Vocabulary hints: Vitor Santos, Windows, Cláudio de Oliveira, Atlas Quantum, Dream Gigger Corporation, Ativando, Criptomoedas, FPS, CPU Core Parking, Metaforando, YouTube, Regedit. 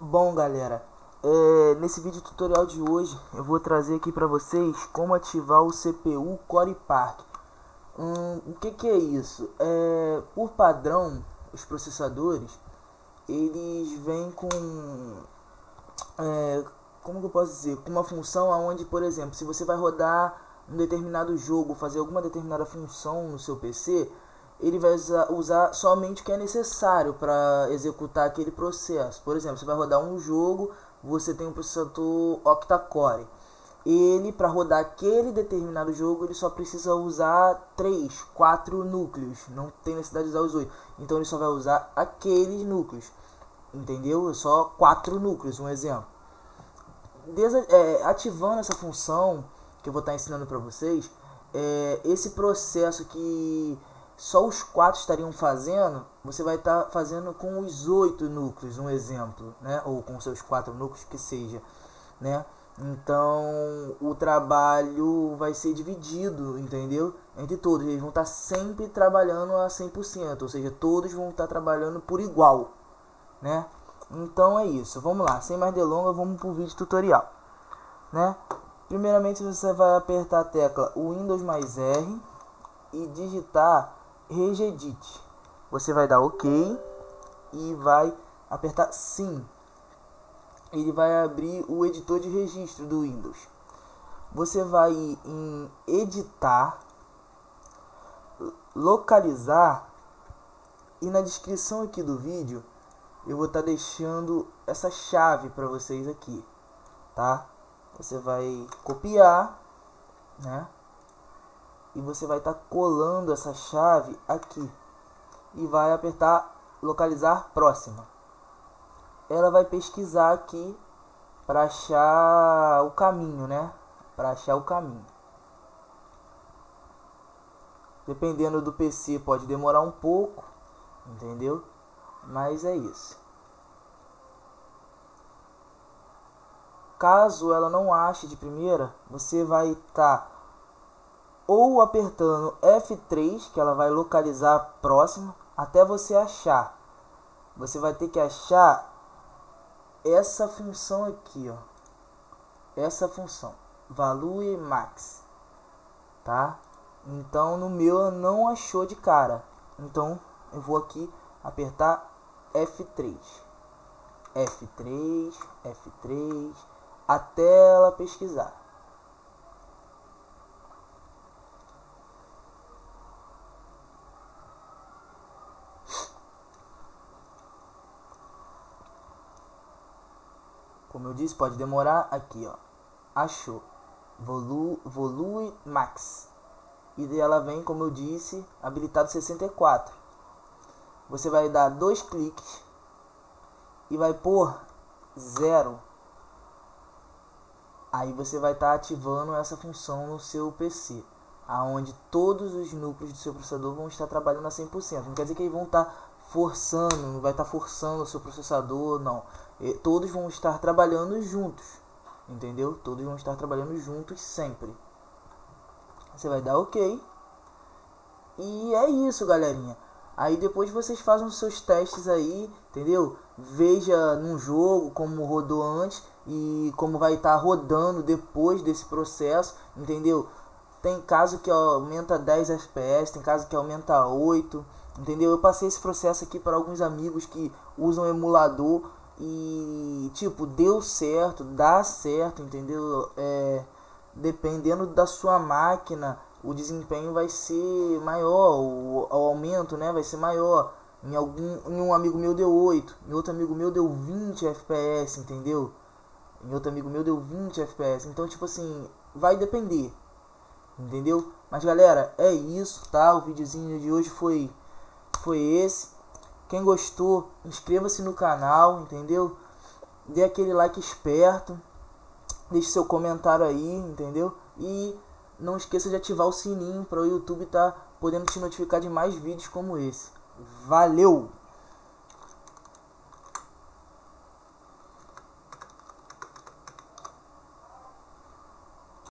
Bom, galera, nesse vídeo tutorial de hoje eu vou trazer aqui para vocês como ativar o CPU Core Parking. O que é isso? Por padrão, os processadores, eles vêm com, como que eu posso dizer, com uma função aonde, por exemplo, se você vai rodar um determinado jogo, fazer alguma determinada função no seu PC, ele vai usar somente o que é necessário para executar aquele processo. Por exemplo, você vai rodar um jogo, você tem um processador octa-core. Ele, para rodar aquele determinado jogo, ele só precisa usar 3, 4 núcleos. Não tem necessidade de usar os 8. Então ele só vai usar aqueles núcleos. Entendeu? Só 4 núcleos, um exemplo. Ativando essa função que eu vou estar ensinando para vocês, esse processo que só os 4 estariam fazendo, você vai estar fazendo com os 8 núcleos, um exemplo, né? Ou com seus 4 núcleos, que seja, né? Então o trabalho vai ser dividido, entendeu? Entre todos, eles vão estar sempre trabalhando a 100%, ou seja, todos vão estar trabalhando por igual, né? Então é isso, vamos lá, sem mais delongas, vamos para o vídeo tutorial, né? Primeiramente você vai apertar a tecla Windows + R e digitar Regedit. Você vai dar OK e vai apertar Sim. Ele vai abrir o editor de registro do Windows. Você vai ir em Editar, Localizar, e na descrição aqui do vídeo eu vou estar deixando essa chave para vocês aqui, tá? Você vai copiar, né? E você vai estar colando essa chave aqui e vai apertar Localizar Próxima. Ela vai pesquisar aqui para achar o caminho, né? Para achar o caminho. Dependendo do PC pode demorar um pouco, entendeu? Mas é isso. Caso ela não ache de primeira, você vai estar ou apertando F3, que ela vai localizar próximo, até você achar. Você vai ter que achar essa função aqui, ó. Essa função, value max, tá? Então no meu não achou de cara. Então eu vou aqui apertar F3. F3, F3, até ela pesquisar. Como eu disse, pode demorar. Aqui, ó, achou Volue Max, e ela vem, como eu disse, habilitado 64. Você vai dar 2 cliques e vai pôr 0. Aí você vai estar ativando essa função no seu PC, aonde todos os núcleos do seu processador vão estar trabalhando a 100%. Não quer dizer que eles vão estar forçando, não vai estar forçando o seu processador, não. Todos vão estar trabalhando juntos, entendeu? Todos vão estar trabalhando juntos sempre. Você vai dar OK. E é isso, galerinha. Aí depois vocês fazem os seus testes aí, entendeu? Veja num jogo como rodou antes e como vai estar rodando depois desse processo, entendeu? Tem caso que aumenta 10 FPS, tem caso que aumenta 8, entendeu? Eu passei esse processo aqui para alguns amigos que usam emulador e, tipo, deu certo, dá certo, entendeu? Dependendo da sua máquina, o desempenho vai ser maior, o aumento, né, vai ser maior. Em um amigo meu deu 8, em outro amigo meu deu 20 FPS, entendeu? Em outro amigo meu deu 20 FPS, então, tipo assim, vai depender, entendeu? Mas, galera, é isso, tá? O videozinho de hoje foi esse. Quem gostou, inscreva-se no canal, entendeu? Dê aquele like esperto, deixe seu comentário aí, entendeu? E não esqueça de ativar o sininho para o YouTube estar podendo te notificar de mais vídeos como esse. Valeu!